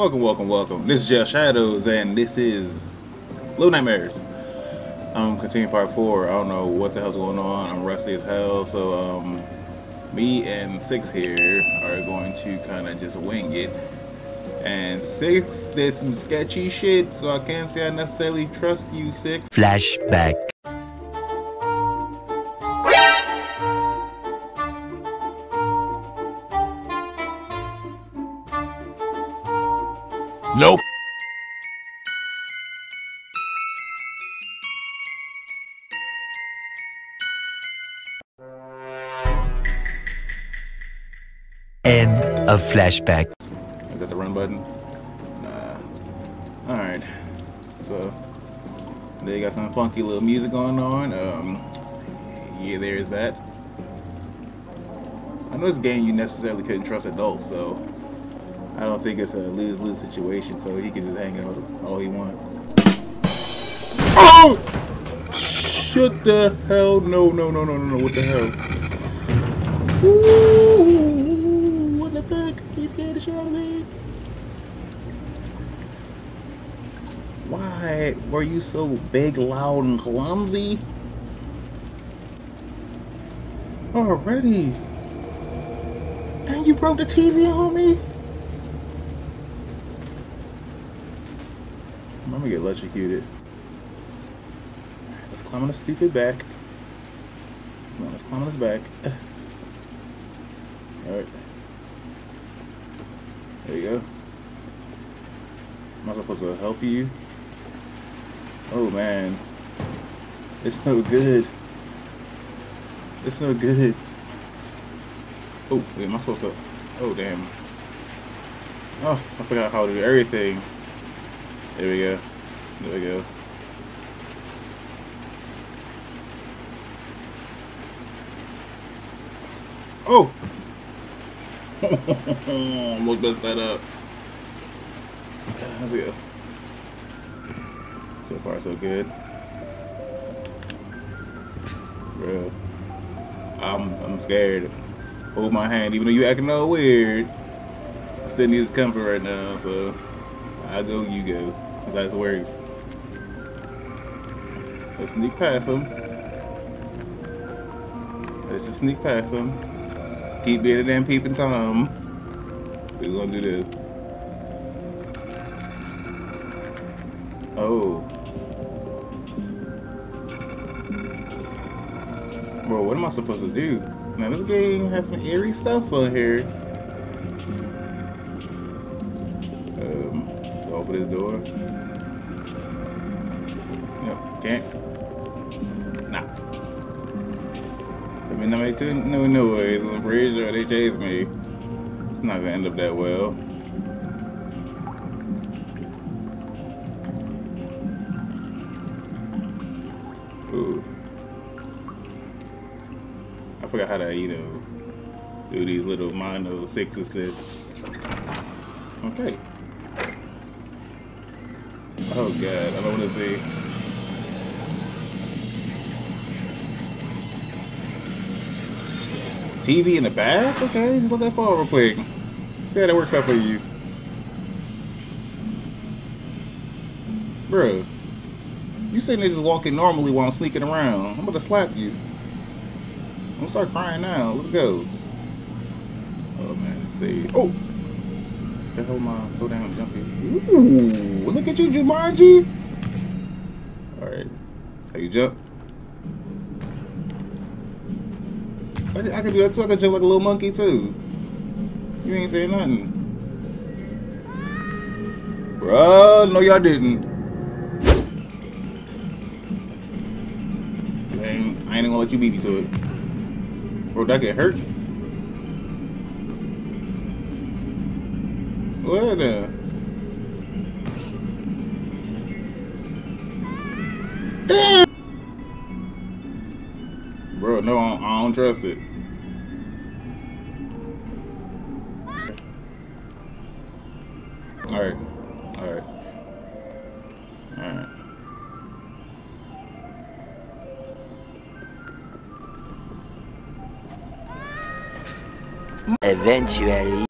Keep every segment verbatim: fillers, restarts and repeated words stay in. Welcome, welcome, welcome. This is Jeff Shadows, and this is Little Nightmares. I'm um, continuing part four. I don't know what the hell's going on. I'm rusty as hell, so um, me and Six here are going to kind of just wing it. And Six did some sketchy shit, so I can't say I necessarily trust you, Six. Flashback. Nope. End of flashback. Is that the run button? Nah. Alright. So they got some funky little music going on. Um yeah, there's that. I know this game you necessarily couldn't trust adults, so I don't think it's a lose-lose situation, so he can just hang out all he wants. Oh! Shut the hell. No, no, no, no, no, no. What the hell? Ooh, what the fuck? He's scared the shit out of me. Why were you so big, loud, and clumsy? Already? And you broke the T V on me? I'm gonna get electrocuted. Let's climb on the stupid back. Come on, let's climb on his back. Alright. There you go. Am I supposed to help you? Oh man. It's no good. It's no good. Oh, wait, am I supposed to? Oh, damn. Oh, I forgot how to do everything. There we go. There we go. Oh! Almost messed that up. Let's go. So far, so good. Bro, I'm I'm scared. Hold my hand, even though you acting all weird. I still need his comfort right now, so I go, you go. That's where it works. Let's sneak past him. Let's just sneak past him. Keep being a damn peeping Tom. We're gonna do this. Oh. Bro, what am I supposed to do? Now this game has some eerie stuff on here. Um, so open this door. Can't. Nah. I mean, I made two new noise. I'm pretty sure they chased me. It's not gonna end up that well. Ooh. I forgot how to, you know, do these little mono six assists. Okay. Oh god, I don't wanna see. T V in the bath? Okay, just let that fall real quick. See how that works out for you. Bro, you sitting there just walking normally while I'm sneaking around. I'm about to slap you. I'm gonna start crying now. Let's go. Oh man, let's see. Oh! The hell am I so damn jumpy? Ooh, look at you, Jumanji! Alright, that's how you jump. So I, I can do that too. I can jump like a little monkey too. You ain't saying nothing. Bruh, no y'all didn't. I ain't, I ain't gonna let you beat me to it. Bro, that get hurt. What the? Damn! Bro, no, I don't, I don't trust it. Alright. Alright. Alright. Eventually.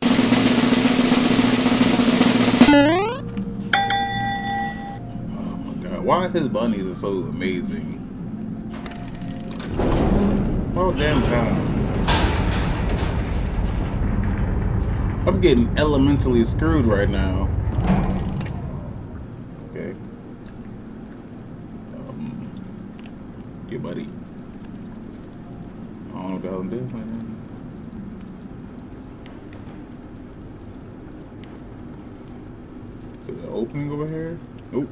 why his bunnies are so amazing. All damn time. I'm getting elementally screwed right now. Okay. Um, yeah, buddy. I don't know what the hell I'm doing, man. Is there an opening over here? Nope.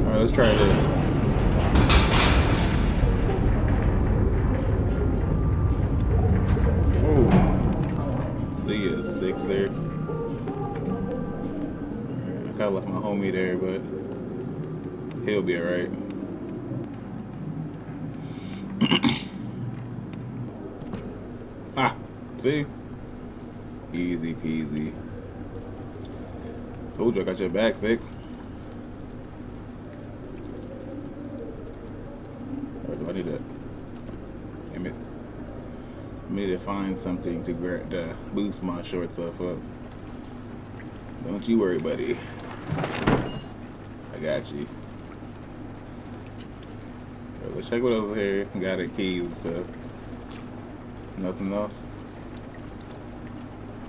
Alright, let's try this. There. Right, I kinda left my homie there, but he'll be alright. Ah, see? Easy peasy. Told you I got your back, Six. Or do I need to... Damn it. I need to find something to, grab, to boost my short stuff up. Don't you worry, buddy. I got you. Right, let's check what else is here. Got her keys and stuff. Nothing else?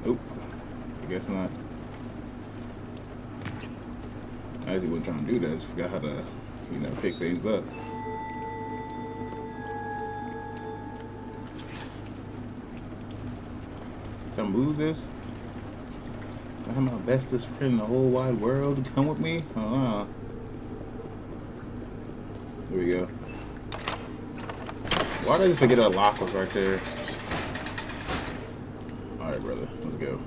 Nope. I guess not. I actually wasn't trying to do that. I just forgot how to, you know, pick things up. I move this? I'm my bestest friend in the whole wide world. Come with me? Uh-huh. There we go. Why did I just forget a lock was right there? Alright, brother. Let's go.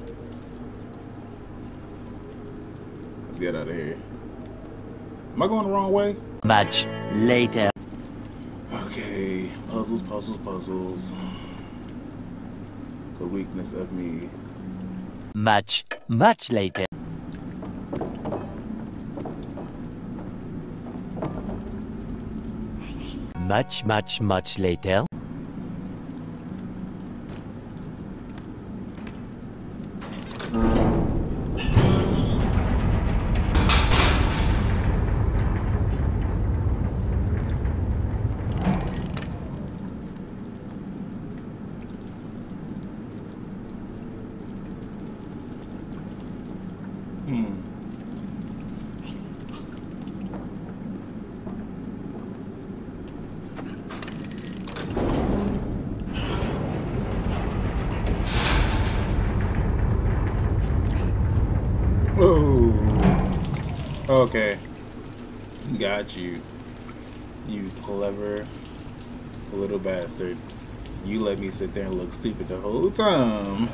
Let's get out of here. Am I going the wrong way? Much later. Okay. Puzzles, puzzles, puzzles. The weakness of me. Much, much later. Much, much, much later. Okay, got you, you clever little bastard. You let me sit there and look stupid the whole time.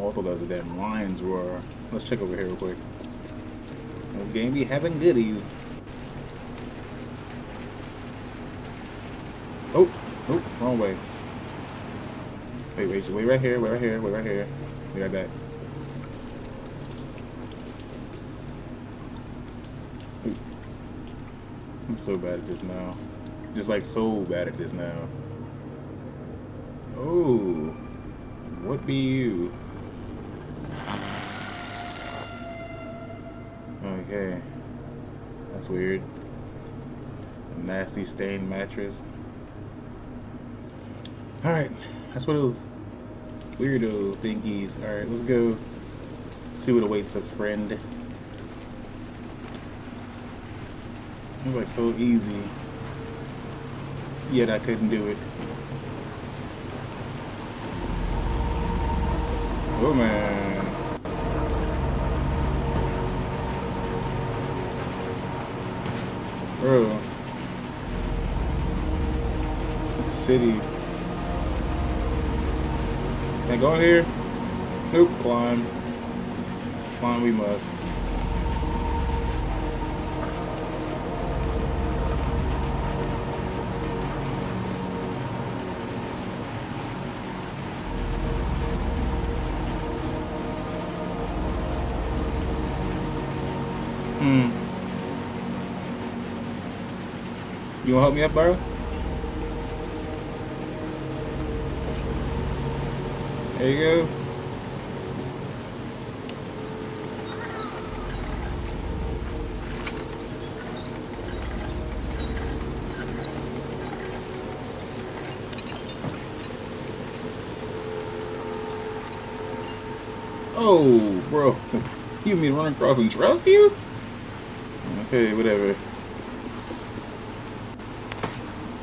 Also, those damn lions roar. Let's check over here real quick. This game be having goodies. Oh, oh, wrong way. Wait, wait, wait right here, wait right here, wait right here. Be right back. I'm so bad at this now. Just like so bad at this now. Oh, what be you? Okay, that's weird. A nasty stained mattress. All right, that's what those weirdo thingies. All right, let's go see what awaits us, friend. It was like so easy, yet I couldn't do it. Oh man. Bro. City. Can I go in here? Nope, climb. Climb we must. Hmm. You wanna help me up, bro? There you go. Oh, bro. You mean run across and trust you? Okay, whatever.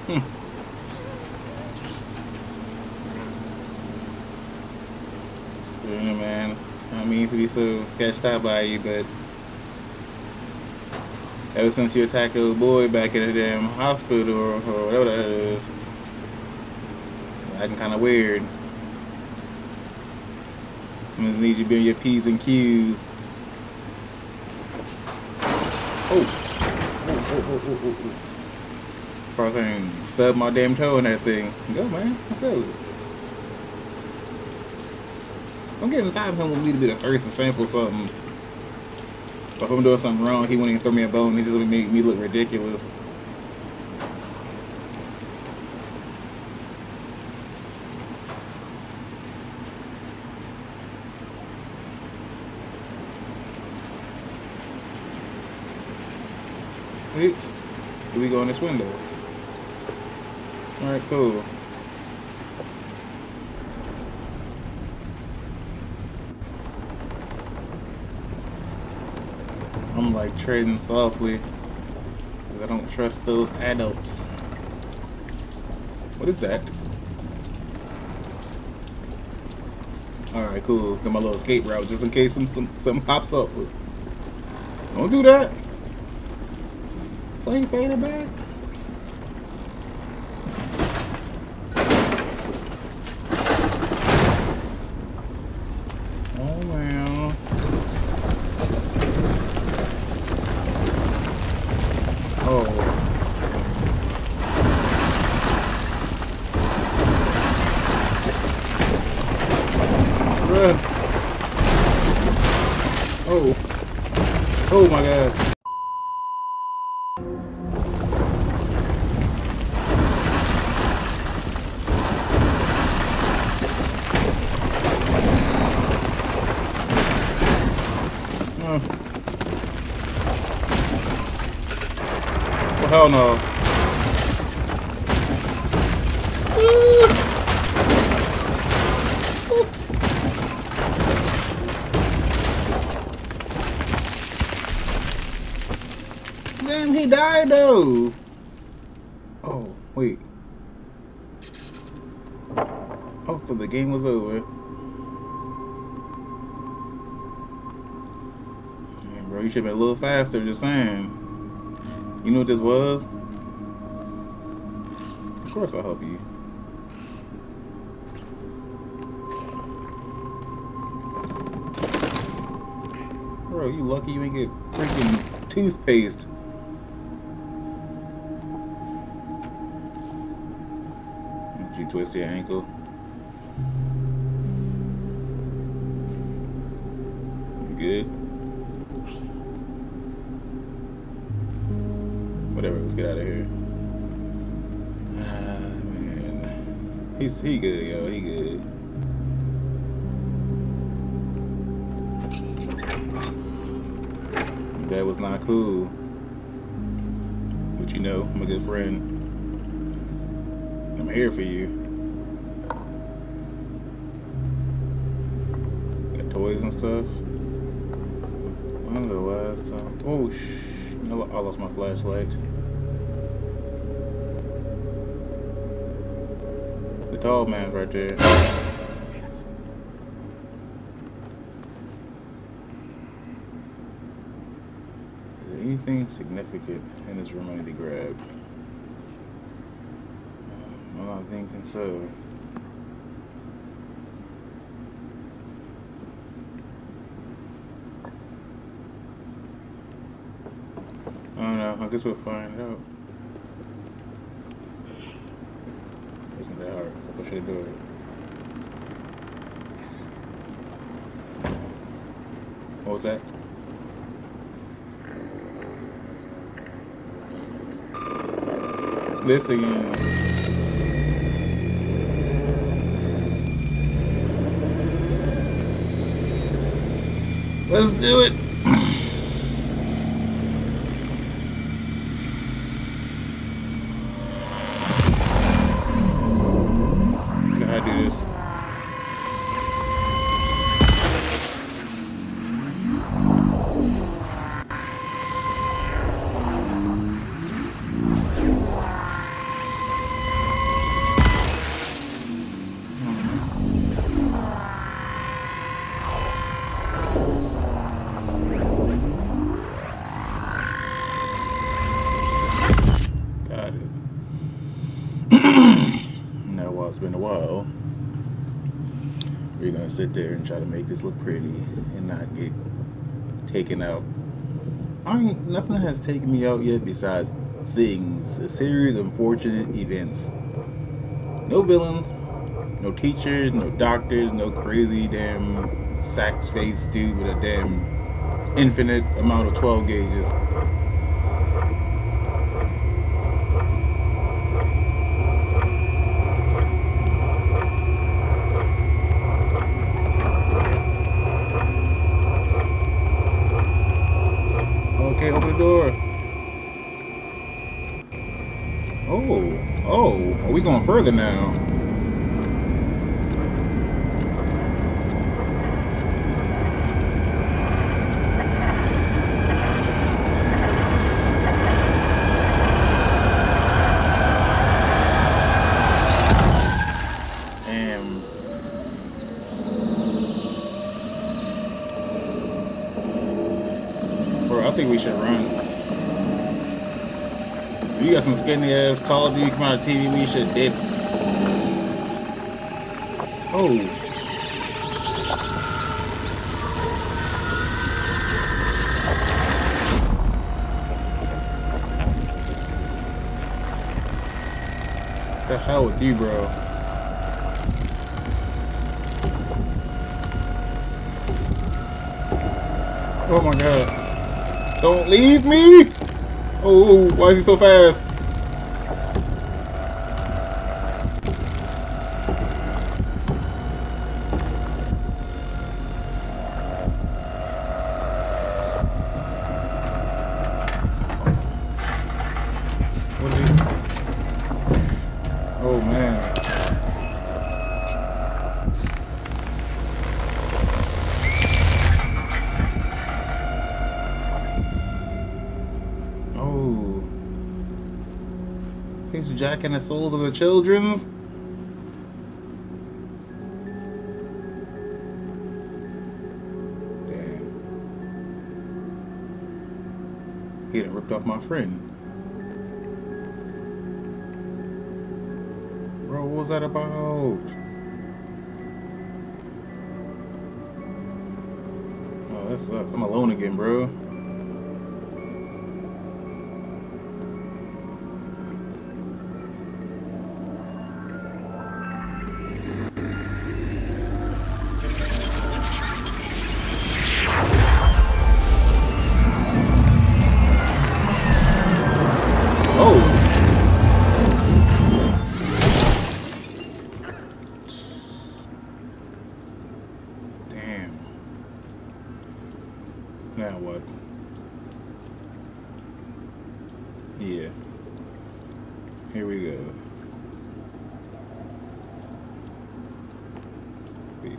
Hmm. Yeah, man. I don't mean to be so sketched out by you, but ever since you attacked old boy back at the damn hospital or, or whatever that is, acting kind of weird. I'm gonna need you to be on your P's and Q's. Oh! Oh, oh, oh, oh, oh, oh. As far as I can stub my damn toe and that thing. Go, man. Let's go. I'm getting tired of him wanting me to be the first to sample something. But if I'm doing something wrong, he won't even throw me a bone. He just would make me look ridiculous. Oops. Do we go in this window? Alright, cool. I'm like treading softly because I don't trust those adults. What is that? Alright, cool. Got my little escape route just in case some, some, something pops up. Don't do that. So he faded back. Hell no. Damn, he died though. Oh, wait. Oh, so the game was over. Man, bro, you should have been a little faster, just saying. You know what this was? Of course I'll help you. Bro, you lucky you ain't get freaking toothpaste. Did you twist your ankle? You good? Whatever, let's get out of here. Ah, man. He's, he good, yo. He good. That was not cool. But you know, I'm a good friend. I'm here for you. Got toys and stuff. When was the last time? Oh, shh. I lost my flashlight. The tall man's right there. Is there anything significant in this room I need to grab? Um, I'm not thinking so. I guess we'll find out. It's not that hard, so I push the door. What was that? this again. Let's do it. Sit there and try to make this look pretty and not get taken out. I ain't, nothing has taken me out yet besides things, a series of unfortunate events. No villain, no teachers, no doctors, no crazy damn sax face dude with a damn infinite amount of twelve gauges. We're going further now. And bro, I think we should run. You got some skinny ass tall dude come out of T V, we should dip. Oh. The hell with you, bro. Oh my god. Don't leave me! Oh, why is he so fast? What is he? Oh man. Jack and the souls of the children's. Damn. He done ripped off my friend. Bro, what was that about? Oh, that sucks. I'm alone again, bro. Now what? Yeah. Here we go. We,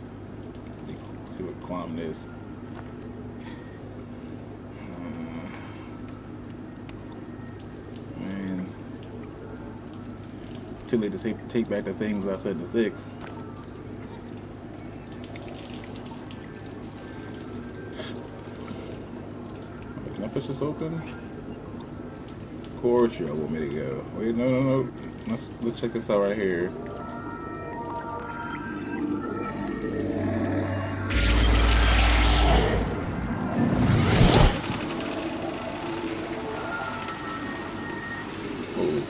we, see what climb this. Uh, man. Too late to take, take back the things I said to Six. Push this open? Of course y'all want me to go. Wait, no, no, no. Let's, let's check this out right here.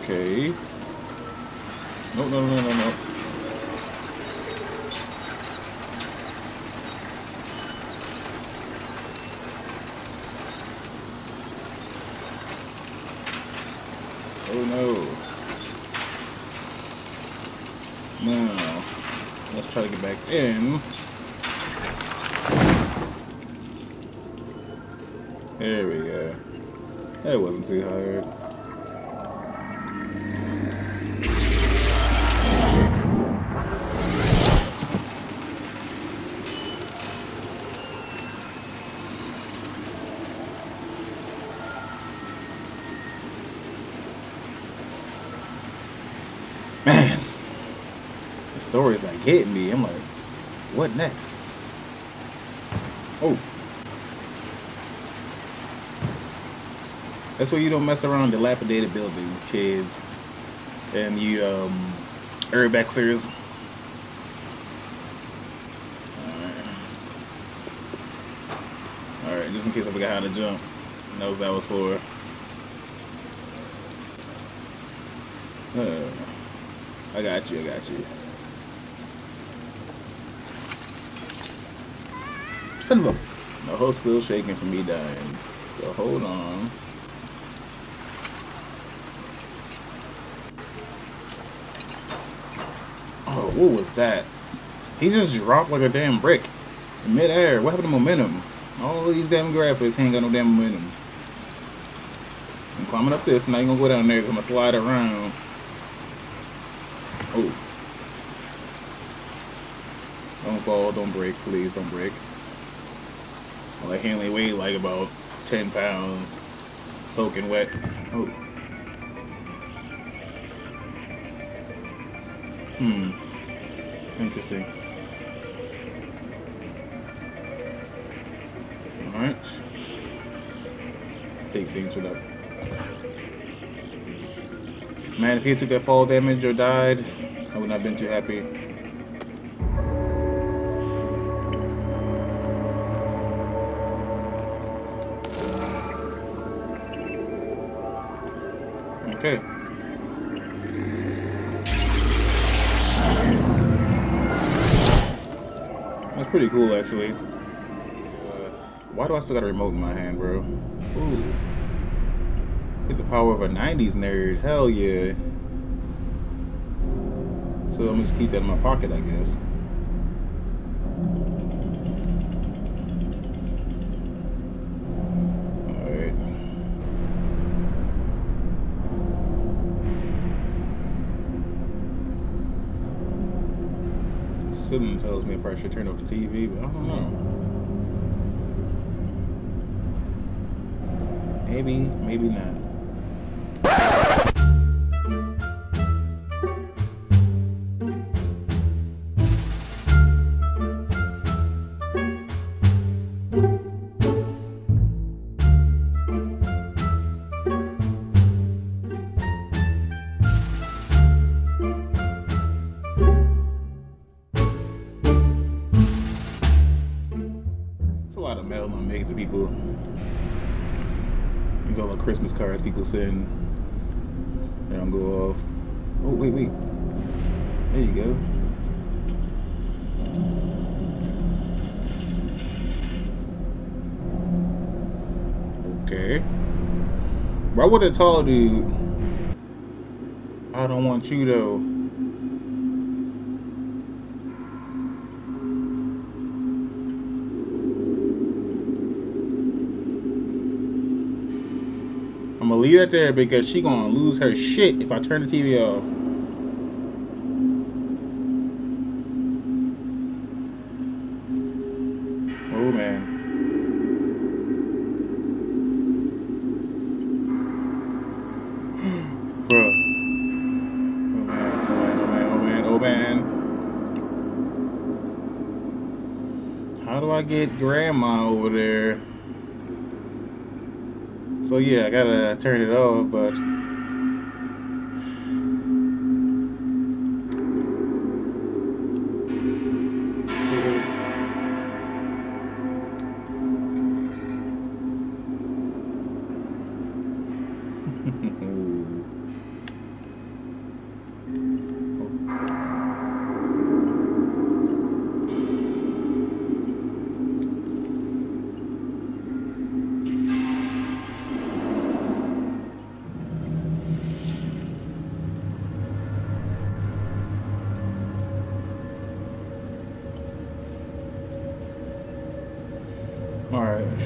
Okay. No, no, no, no, no. Oh no. try to get back in. There we go. That wasn't too hard. Man, the story's like hitting me. I'm like, what next? Oh. That's why you don't mess around dilapidated buildings, kids. And you, um, urbexers. Alright. Alright, just in case I forgot how to jump. And that was that was for. Uh, I got you, I got you. Son of a... The hook's still shaking from me dying. So hold on. What was that? He just dropped like a damn brick in mid-air. What happened to momentum? All these damn graphics ain't got no damn momentum. I'm climbing up this, and I ain't gonna go down there because I'm gonna slide around. Oh. Don't fall, don't break, please, don't break. Well, I can't only weigh like about ten pounds, soaking wet. Oh. Hmm. Interesting. Alright. Let's take things without. Man, if he took that fall damage or died, I would not have been too happy. Okay. That's pretty cool, actually. Uh, why do I still got a remote in my hand, bro? Ooh. Get the power of a nineties nerd. Hell yeah. So I'm just keep that in my pocket, I guess. Something tells me I probably should turn off the T V, but I don't know. Maybe, maybe not. Christmas cards people send. They don't go off. Oh, wait, wait. There you go. Okay. Bro, what a tall dude. I don't want you, though. I'm gonna leave that there because she gonna lose her shit if I turn the T V off. Oh man. Bruh. Oh man, oh man, oh man, oh man, oh man. How do I get grandma over there? So yeah, I gotta turn it off, but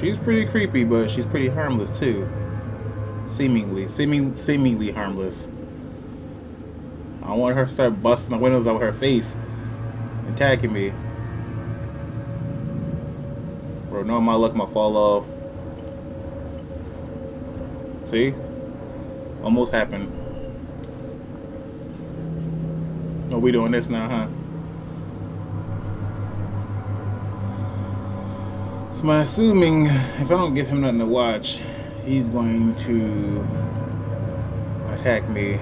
She's pretty creepy, but she's pretty harmless too. Seemingly, seeming, seemingly harmless. I want her to start busting the windows out with her face, attacking me. Bro, knowing my luck, I'm gonna fall off. See? Almost happened. Oh, we doing this now, huh? So I'm assuming if I don't give him nothing to watch, he's going to attack me.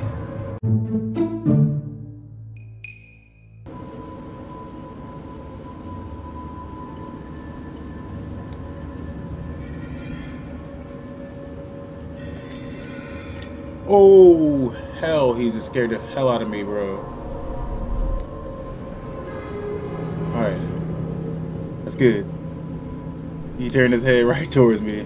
Oh, hell, he just scared the hell out of me, bro. Alright. That's good. He turned his head right towards me.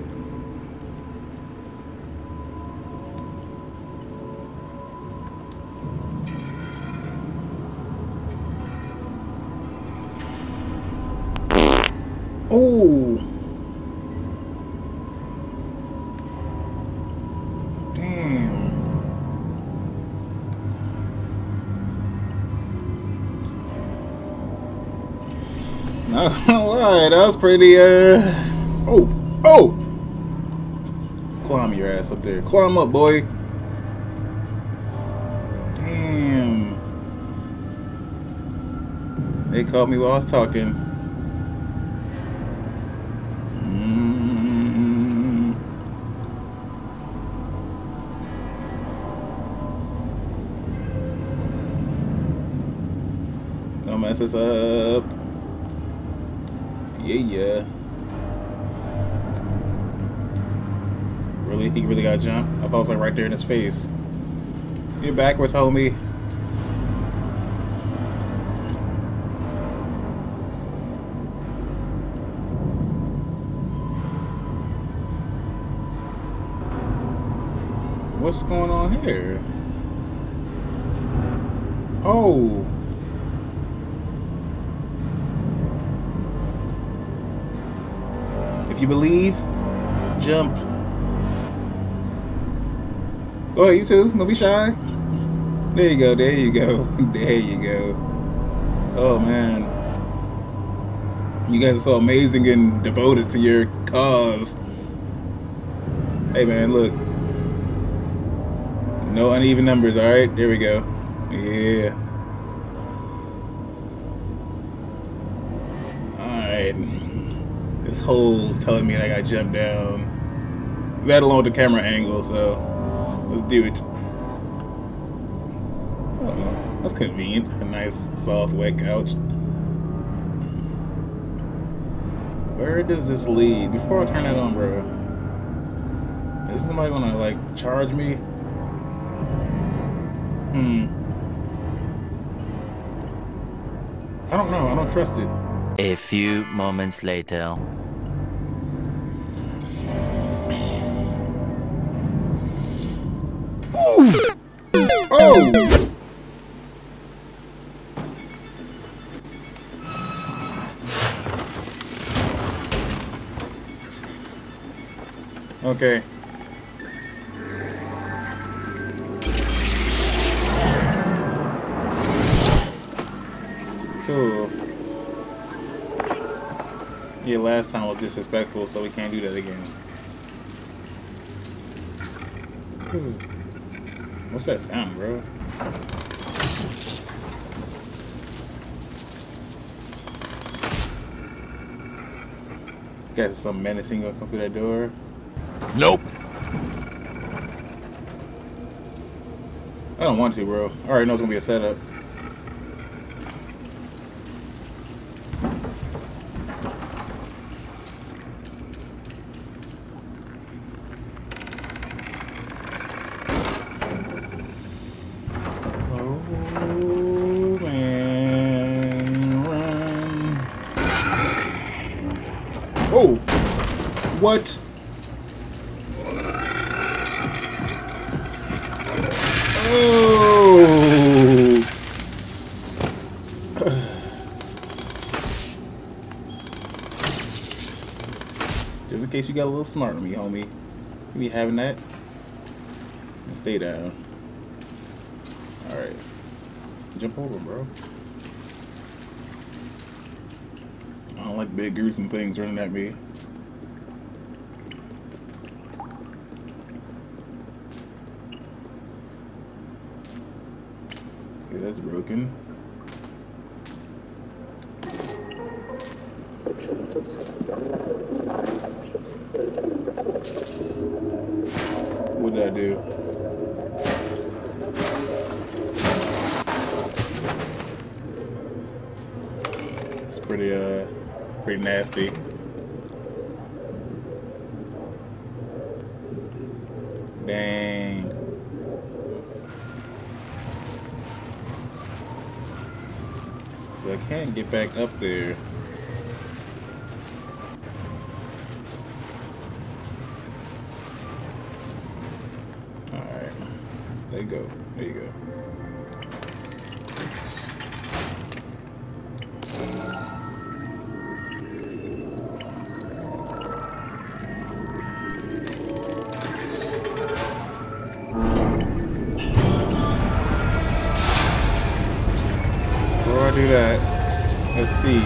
Oh! Damn. Not gonna lie, that was pretty, uh... Oh! Oh! Climb your ass up there. Climb up, boy! Damn. They caught me while I was talking. Mm-hmm. Don't mess us up. Yeah, yeah. Really? He really got jumped? I thought it was like right there in his face. You're backwards, homie. What's going on here? Oh. If you believe, jump. Go ahead, you too. Don't be shy. There you go. There you go. There you go. Oh, man. You guys are so amazing and devoted to your cause. Hey, man, look. No uneven numbers, all right? There we go. Yeah. All right. This hole's telling me that I got jumped down. That along with the camera angle, so... let's do it. Oh, that's convenient. A nice, soft, wet couch. Where does this lead? Before I turn it on, bro. Is somebody gonna, like, charge me? Hmm. I don't know. I don't trust it. A few moments later. Oh! Okay. Cool. Yeah, last time was disrespectful, so we can't do that again. This is... what's that sound, bro? Guess some menacing gonna come through that door. Nope. I don't want to, bro. I already know it's gonna be a setup. Oh, what? Oh. Just case you got a little smart on me, homie. You be having that. And stay down. Alright. Jump over, bro. I don't like big gruesome things running at me. Okay, that's broken. What did I do? It's pretty uh pretty nasty. Dang. But I can't get back up there. Go. There you go. Before I do that, let's see.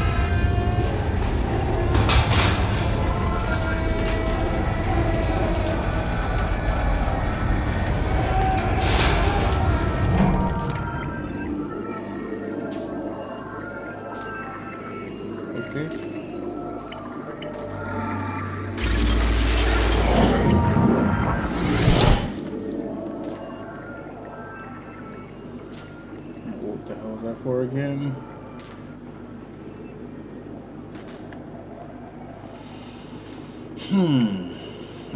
Hmm.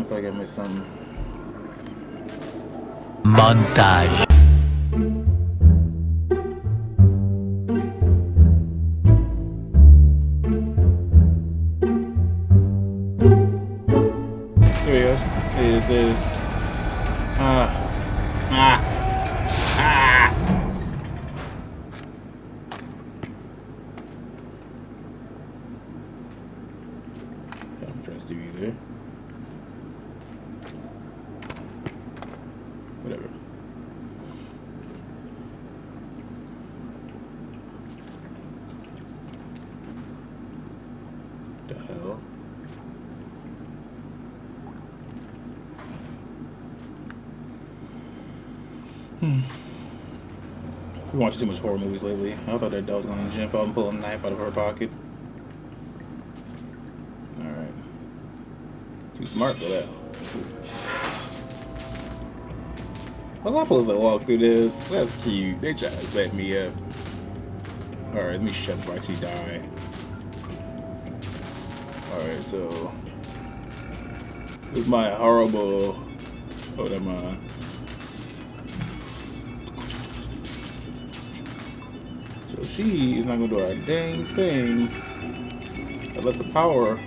I feel like I missed something. Montage. Here he is. Here he is. Here he is. Ah. Ah. Hmm. We watched too much horror movies lately. I thought that dog was gonna jump out and pull a knife out of her pocket. Alright. Too smart for that. Was I supposed to walk through this? That's cute. They tried to set me up. Alright, let me shut up before she died. Alright, so. This is my horrible. Oh, never mind. She is not gonna do a dang thing unless the power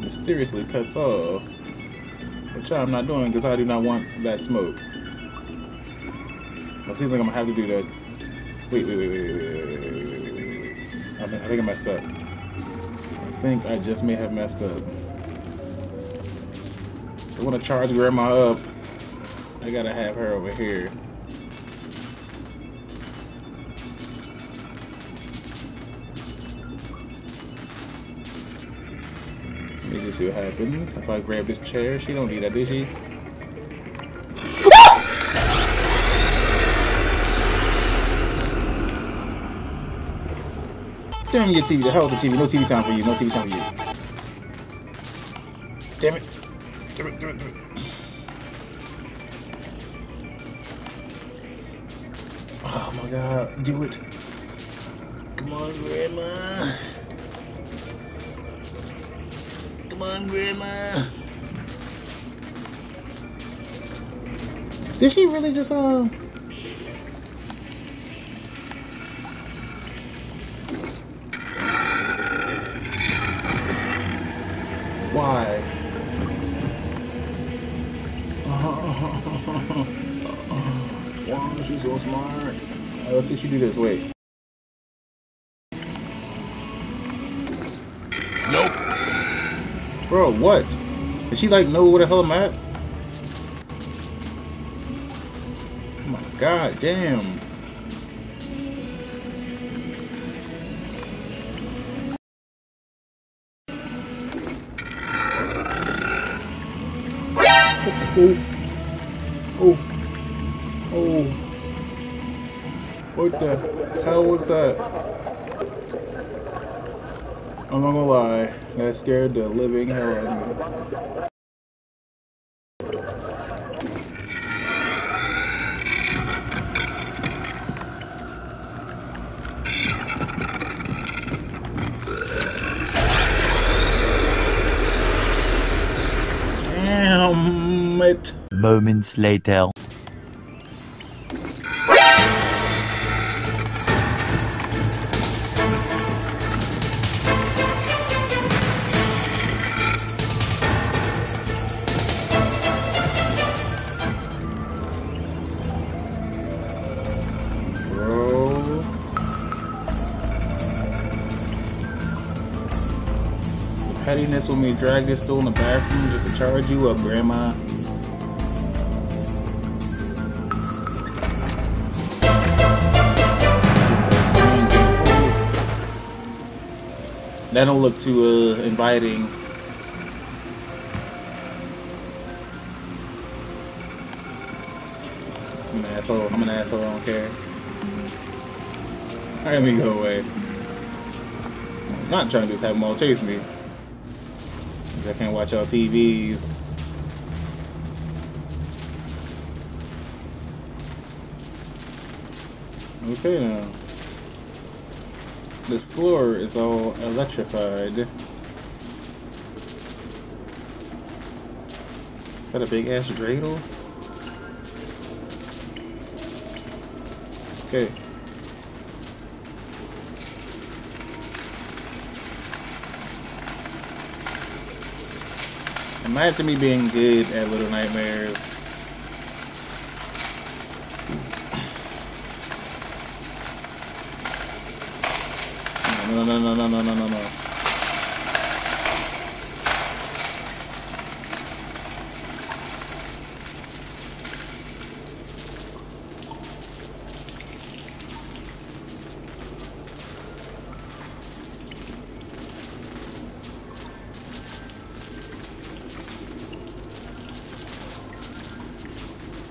mysteriously cuts off, which I'm not doing because I do not want that smoke. It seems like I'm gonna have to do that. Wait, wait, wait, wait, wait, wait, wait, wait, wait, wait. I think, I think I messed up. I think I just may have messed up. I want to charge Grandma up. I gotta have her over here. Let's see what happens. If I grab this chair, she don't need that, did she? Damn your T V, the hell with the T V. No T V time for you, no T V time for you. Damn it. Damn it, damn it, damn it. Oh my god, do it. Come on, Grandma. Come on, Grandma. Did she really just, uh... Why? Oh, wow, she's so smart. Right, let's see if she do this. Wait. Nope. Bro, what? Does she like know where the hell I'm at? Oh my god damn. Oh, oh, oh, what the hell was that? I'm not gonna lie, that scared the living hell out of me. Damn. It. Moments later. Bro. Pettiness when we drag this stool in the bathroom just to charge you up, grandma. That don't look too uh, inviting. I'm an asshole. I'm an asshole. I don't care. Alright, let me go away. I'm not trying to just have them all chase me. I can't watch y'all T Vs. Okay now. This floor is all electrified. Got a big ass dreidel. Okay. Imagine me being good at Little Nightmares. No, no, no, no, no, no, no, no.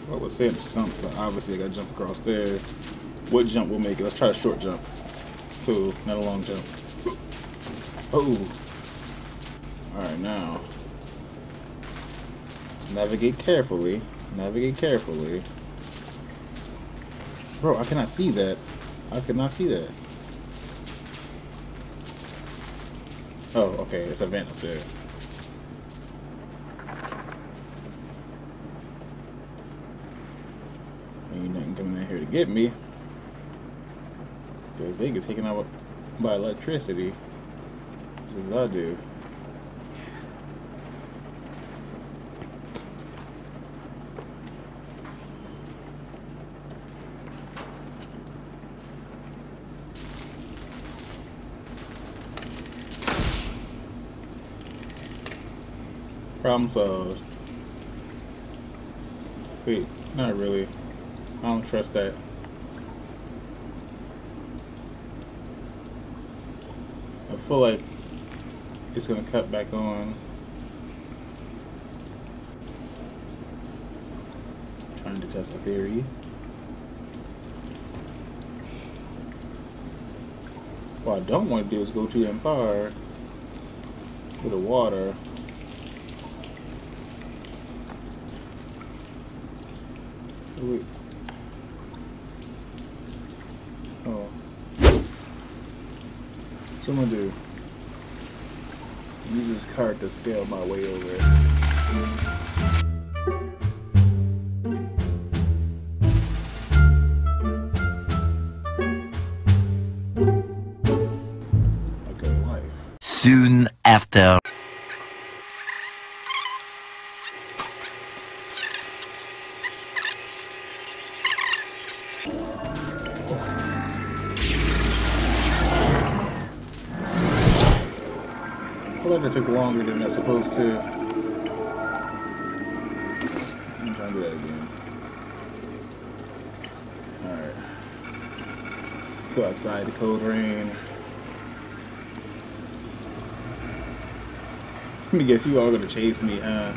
What was Sam Stump? But obviously, I got to jump across there. What jump will make it? Let's try a short jump. Cool, not a long jump. Oh. Alright, now. Navigate carefully. Navigate carefully. Bro, I cannot see that. I cannot see that. Oh, okay, it's a vent up there. Ain't nothing coming in here to get me. Because they get taken out by electricity, just as I do. Problem solved. Wait, not really. I don't trust that. I feel like it's gonna cut back on. Trying to test a theory. What I don't want to do is go too damn far with the water. Wait. Oh. So I'm gonna do, use this cart to scale my way over. Okay, life. Soon after. glad it took longer than I was supposed to. I'm trying to do that again. Alright. Let's go outside the cold rain. Let me guess, you all gonna chase me, huh?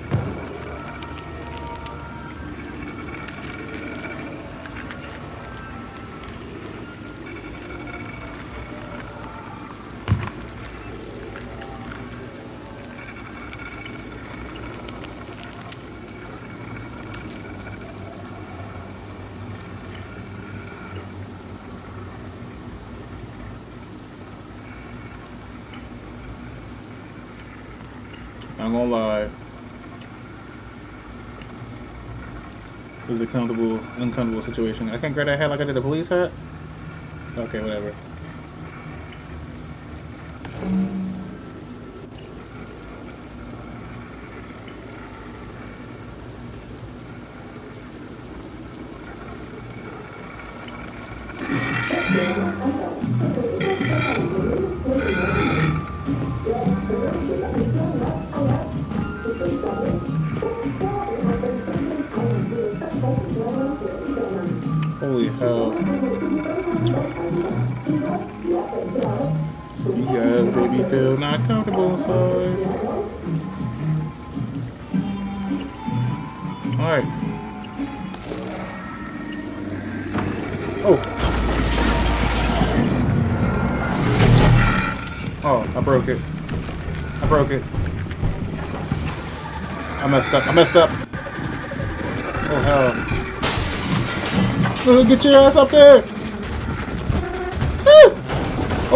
I'm gonna lie. This is a comfortable, uncomfortable situation. I can't grab that hat like I did the police hat? Okay, whatever. Holy hell. You guys made me feel not comfortable inside. Alright. Oh. Oh, I broke it. I broke it. I messed up. I messed up. Oh hell. Get your ass up there! Woo!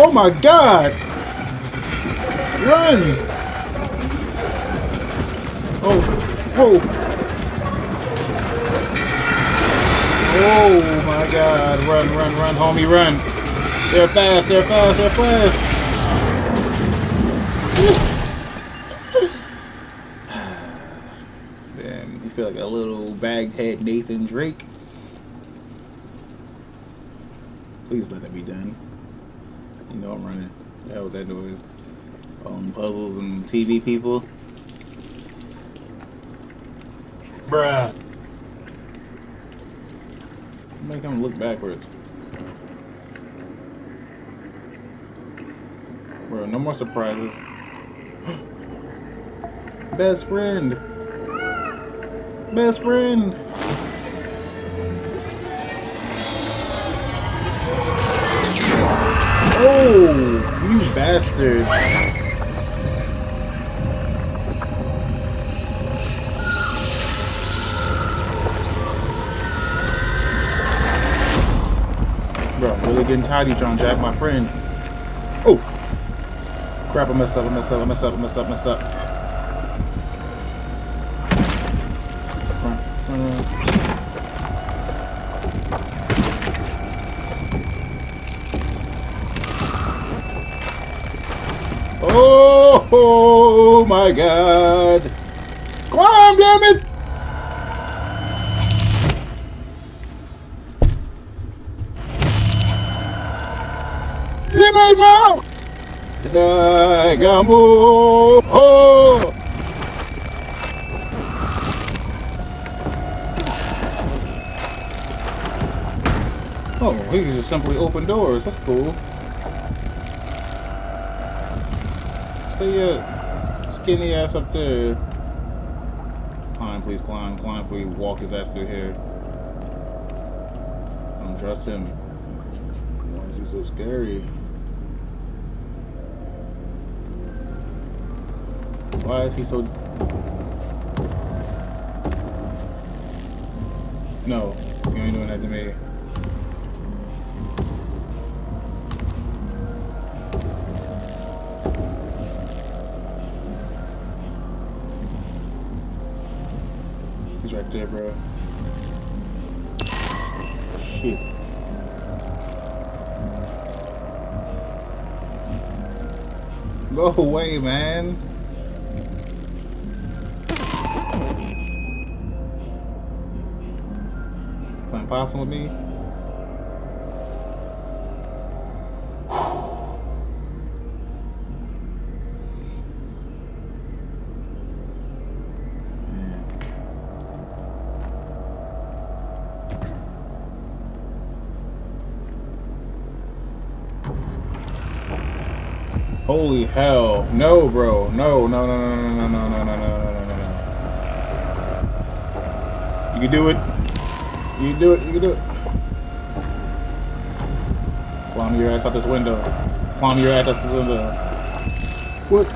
Oh my god! Run! Oh, whoa! Oh my god! Run, run, run, homie, run! They're fast, they're fast, they're fast! Man, you feel like a little baghead Nathan Drake. Please let it be done. You know I'm running. The hell with that noise. Um, puzzles and T V people. Bruh. Make him look backwards. Bro, no more surprises. Best friend. Best friend. Oh, you bastard. Bro, I'm really getting tidy, John Jack, my friend. Oh! Crap, I messed up, I messed up, I messed up, I messed up, I messed up. Oh, oh my god! Climb, damn it! You made me out! Dagamo! Oh! Oh, he can just simply open doors. That's cool. Your skinny ass up there. Climb, please, climb, climb before you walk his ass through here. I don't trust him. Why is he so scary? Why is he so... No, you ain't doing that to me. Right there, bro. Shit. Go away, man. Playing possum with me? Holy hell. No, bro. No, no, no, no, no, no, no, no, no, no, no, no. You can do it. You can do it. You can do it. Climb your ass out this window. Climb your ass out this window. What?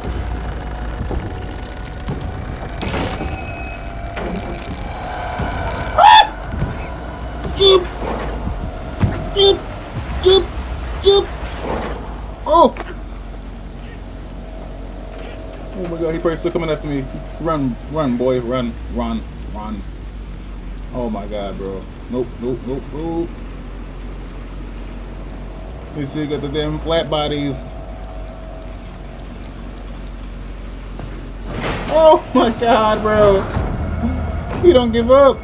Oh! Oh my god, he probably still coming after me. Run, run, boy, run, run, run. Oh my god, bro. Nope, nope, nope, nope. They still got the damn flat bodies. Oh my god, bro. He don't give up.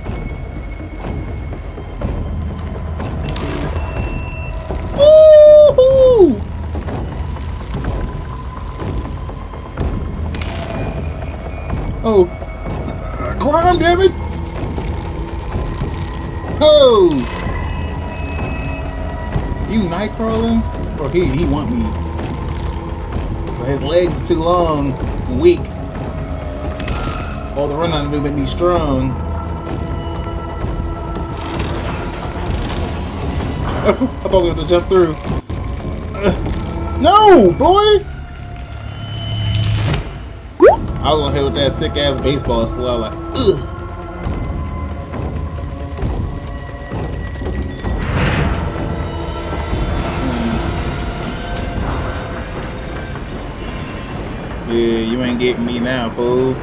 Oh, climb, damn it! Oh, you night crawling? Bro, he he want me, but his legs too long, and weak. All the running I do make me strong. I thought I was gonna jump through. Uh, no, boy. I was gonna hit with that sick ass baseball slow like, ugh. Mm. Yeah, you ain't getting me now, fool.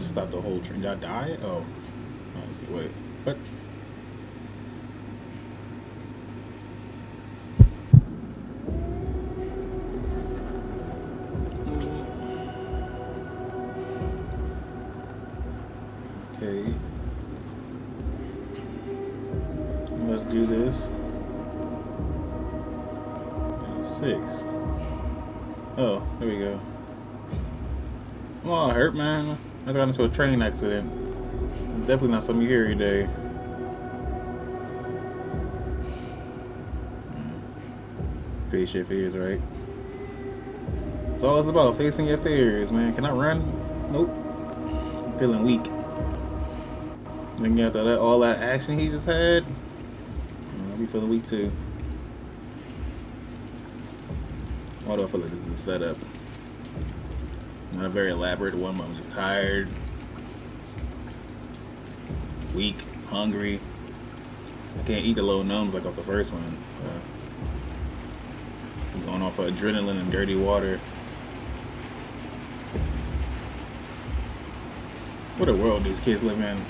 Stop the whole train. Did I die? Oh. Wait. What? Okay. Let's do this. Six. Oh, there we go. Come on, hurt, man. I just got into a train accident. It's definitely not something you hear every day. Face your fears, right? It's all it's about, facing your fears, man. Can I run? Nope. I'm feeling weak. Then after that, all that action he just had, I'll be feeling weak too. Although I feel like this is a setup. Not a very elaborate one, but I'm just tired, weak, hungry. I can't eat the little gnomes like off the first one. Uh, I'm going off of adrenaline and dirty water. What a world these kids live in.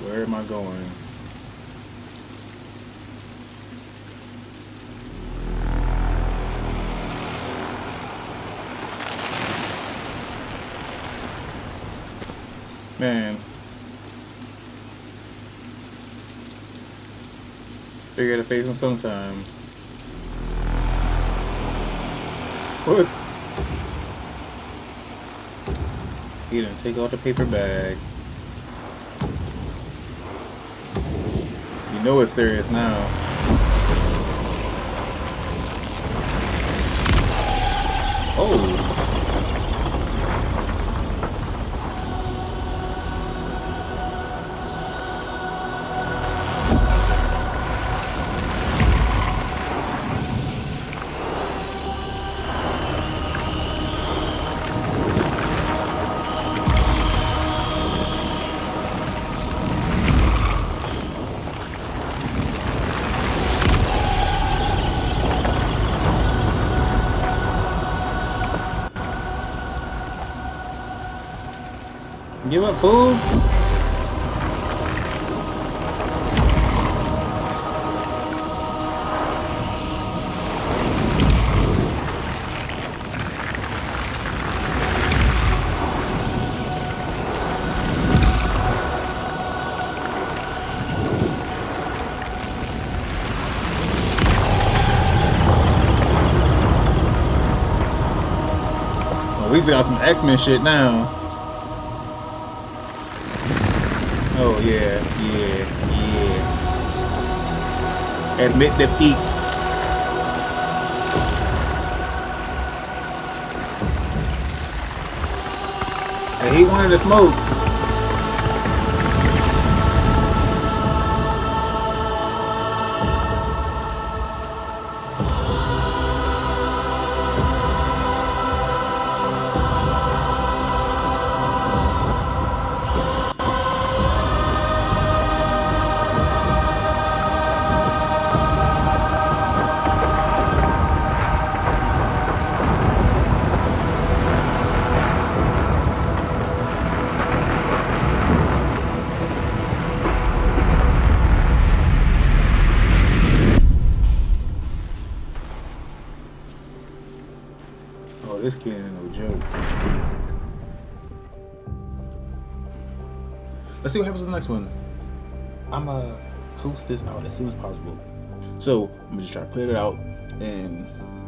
Where am I going? Man. Figure to face him sometime. What? He didn't take out the paper bag. I know it's serious now. Oh. Give up, fool! We just got some X-Men shit now. Oh yeah, yeah, yeah. Admit defeat. Hey, he wanted to smoke. This kid ain't no joke. Let's see what happens in the next one. I'ma post this out as soon as possible. So I'm just trying to put it out and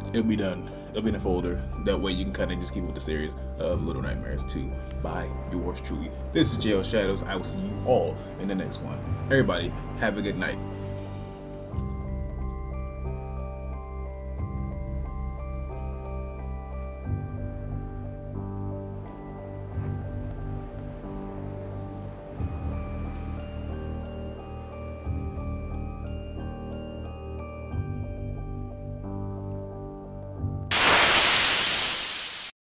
it'll be done. It'll be in a folder. That way you can kind of just keep with the series of Little Nightmares two by yours truly. This is Jeff Shadows. I will see you all in the next one. Everybody, have a good night.